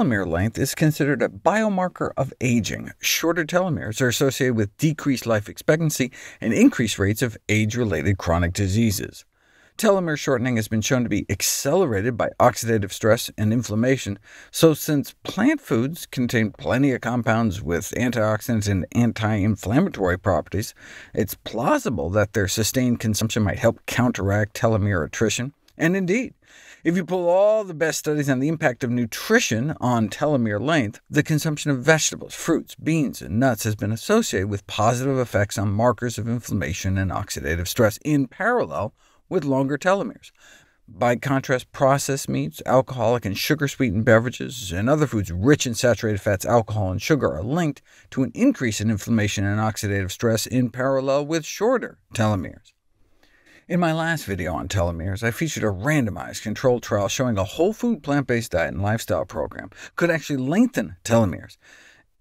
telomere length is considered a biomarker of aging. Shorter telomeres are associated with decreased life expectancy and increased rates of age-related chronic diseases. Telomere shortening has been shown to be accelerated by oxidative stress and inflammation, so since plant foods contain plenty of compounds with antioxidants and anti-inflammatory properties, it's plausible that their sustained consumption might help counteract telomere attrition. And indeed, if you pull all the best studies on the impact of nutrition on telomere length, the consumption of vegetables, fruits, beans, and nuts has been associated with positive effects on markers of inflammation and oxidative stress in parallel with longer telomeres. By contrast, processed meats, alcoholic and sugar-sweetened beverages, and other foods rich in saturated fats, alcohol, and sugar are linked to an increase in inflammation and oxidative stress in parallel with shorter telomeres. In my last video on telomeres, I featured a randomized controlled trial showing a whole food, plant-based diet and lifestyle program could actually lengthen telomeres.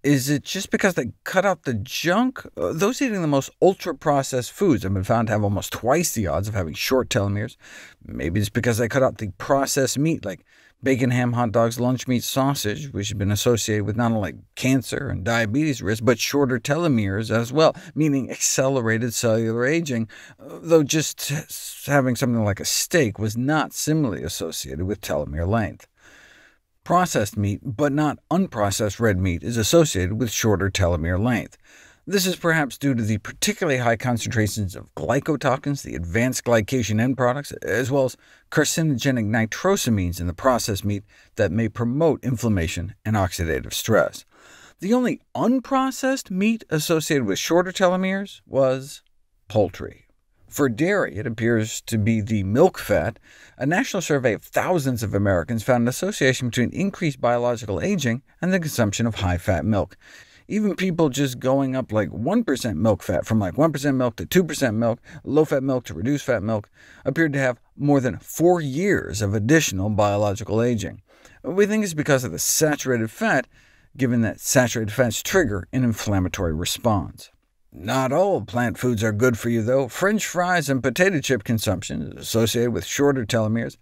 Is it just because they cut out the junk? Those eating the most ultra-processed foods have been found to have almost twice the odds of having short telomeres. Maybe it's because they cut out the processed meat, like bacon, ham, hot dogs, lunch meat, sausage, which has been associated with not only cancer and diabetes risk, but shorter telomeres as well, meaning accelerated cellular aging, though just having something like a steak was not similarly associated with telomere length. Processed meat, but not unprocessed red meat, is associated with shorter telomere length. This is perhaps due to the particularly high concentrations of glycotoxins, the advanced glycation end products, as well as carcinogenic nitrosamines in the processed meat that may promote inflammation and oxidative stress. The only unprocessed meat associated with shorter telomeres was poultry. For dairy, it appears to be the milk fat. A national survey of thousands of Americans found an association between increased biological aging and the consumption of high-fat milk. Even people just going up like 1% milk fat, from like 1% milk to 2% milk, low-fat milk to reduced-fat milk, appeared to have more than 4 years of additional biological aging. We think it's because of the saturated fat, given that saturated fats trigger an inflammatory response. Not all plant foods are good for you, though. French fries and potato chip consumption is associated with shorter telomeres.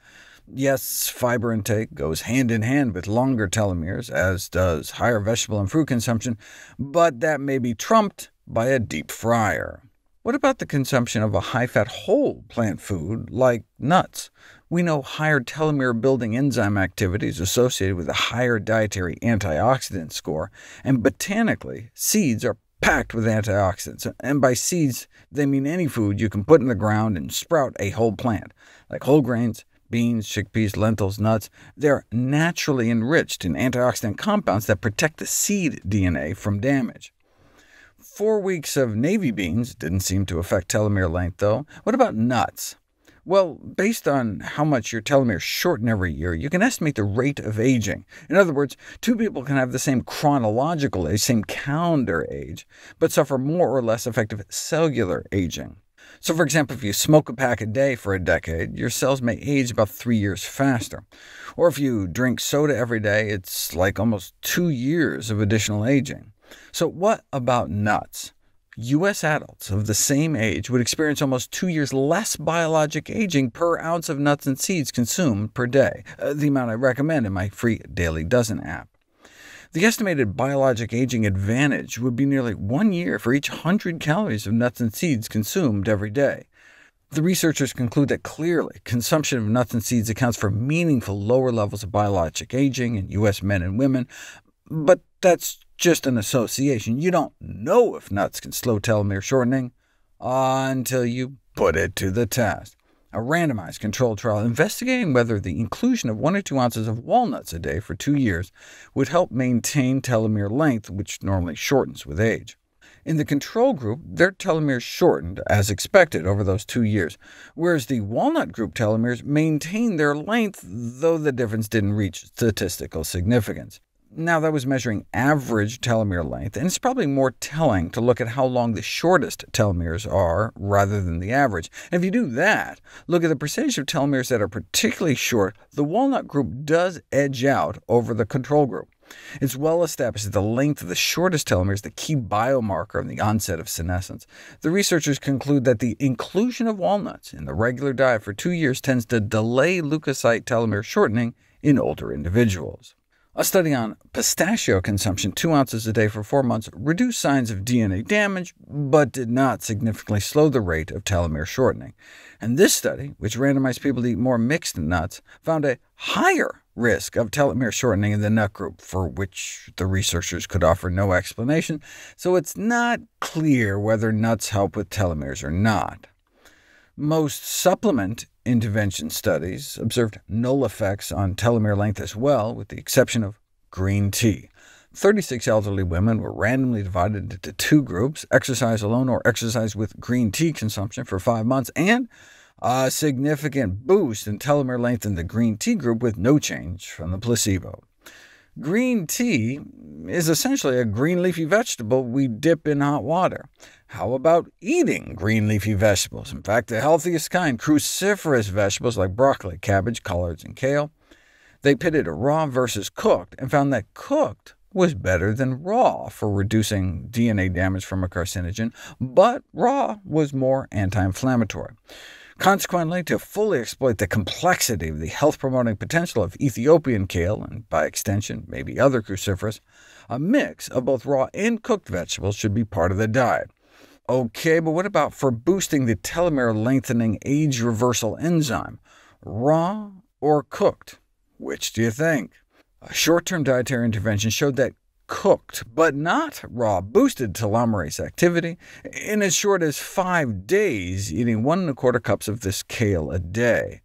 Yes, fiber intake goes hand-in-hand with longer telomeres, as does higher vegetable and fruit consumption, but that may be trumped by a deep fryer. What about the consumption of a high-fat whole plant food, like nuts? We know higher telomere-building enzyme activity is associated with a higher dietary antioxidant score, and botanically, seeds are packed with antioxidants, and by seeds, they mean any food you can put in the ground and sprout a whole plant, like whole grains, beans, chickpeas, lentils, nuts. They're naturally enriched in antioxidant compounds that protect the seed DNA from damage. 4 weeks of navy beans didn't seem to affect telomere length, though. What about nuts? Well, based on how much your telomeres shorten every year, you can estimate the rate of aging. In other words, two people can have the same chronological age, same calendar age, but suffer more or less effective cellular aging. So for example, if you smoke a pack a day for a decade, your cells may age about 3 years faster. Or if you drink soda every day, it's like almost 2 years of additional aging. So what about nuts? U.S. adults of the same age would experience almost 2 years less biologic aging per ounce of nuts and seeds consumed per day, the amount I recommend in my free Daily Dozen app. The estimated biologic aging advantage would be nearly 1 year for each 100 calories of nuts and seeds consumed every day. The researchers conclude that clearly consumption of nuts and seeds accounts for meaningful lower levels of biologic aging in U.S. men and women, but that's just an association. You don't know if nuts can slow telomere shortening until you put it to the test. A randomized controlled trial investigating whether the inclusion of 1 or 2 ounces of walnuts a day for 2 years would help maintain telomere length, which normally shortens with age. In the control group, their telomeres shortened, as expected, over those 2 years, whereas the walnut group telomeres maintained their length, though the difference didn't reach statistical significance. Now, that was measuring average telomere length, and it's probably more telling to look at how long the shortest telomeres are rather than the average. And if you do that, look at the percentage of telomeres that are particularly short. The walnut group does edge out over the control group. It's well established that the length of the shortest telomere is the key biomarker of the onset of senescence. The researchers conclude that the inclusion of walnuts in the regular diet for 2 years tends to delay leukocyte telomere shortening in older individuals. A study on pistachio consumption, 2 ounces a day for 4 months, reduced signs of DNA damage, but did not significantly slow the rate of telomere shortening. And this study, which randomized people to eat more mixed nuts, found a higher risk of telomere shortening in the nut group, for which the researchers could offer no explanation, so it's not clear whether nuts help with telomeres or not. Most supplement intervention studies observed null effects on telomere length as well, with the exception of green tea. 36 elderly women were randomly divided into 2 groups, exercise alone or exercise with green tea consumption for 5 months, and a significant boost in telomere length in the green tea group with no change from the placebo. Green tea is essentially a green leafy vegetable we dip in hot water. How about eating green leafy vegetables? In fact, the healthiest kind, cruciferous vegetables like broccoli, cabbage, collards, and kale. They pitted raw versus cooked and found that cooked was better than raw for reducing DNA damage from a carcinogen, but raw was more anti-inflammatory. Consequently, to fully exploit the complexity of the health-promoting potential of Ethiopian kale, and by extension maybe other cruciferous, a mix of both raw and cooked vegetables should be part of the diet. OK, but what about for boosting the telomere-lengthening age reversal enzyme? Raw or cooked? Which do you think? A short-term dietary intervention showed that cooked, but not raw, boosted telomerase activity in as short as 5 days, eating 1 1/4 cups of this kale a day.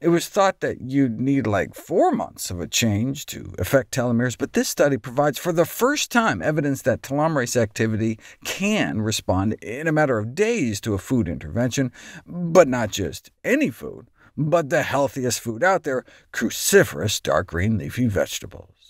It was thought that you'd need like 4 months of a change to affect telomeres, but this study provides for the first time evidence that telomerase activity can respond in a matter of days to a food intervention, but not just any food, but the healthiest food out there, cruciferous dark green leafy vegetables.